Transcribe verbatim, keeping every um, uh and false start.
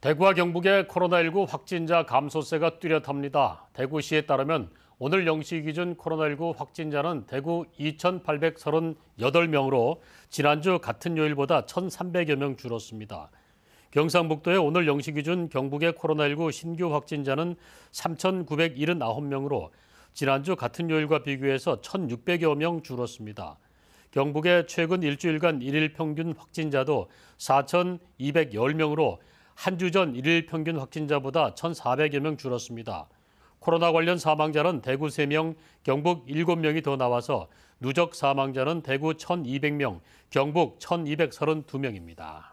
대구와 경북의 코로나 일구 확진자 감소세가 뚜렷합니다. 대구시에 따르면 오늘 영 시 기준 코로나 일구 확진자는 대구 이천팔백삼십팔 명으로 지난주 같은 요일보다 천삼백여 명 줄었습니다. 경상북도의 오늘 영 시 기준 경북의 코로나 일구 신규 확진자는 삼천구백칠십구 명으로 지난주 같은 요일과 비교해서 천육백여 명 줄었습니다. 경북의 최근 일주일간 일일 평균 확진자도 사천이백십 명으로 한 주 전 일일 평균 확진자보다 천사백여 명 줄었습니다. 코로나 관련 사망자는 대구 세 명, 경북 일곱 명이 더 나와서 누적 사망자는 대구 천이백 명, 경북 천이백삼십이 명입니다.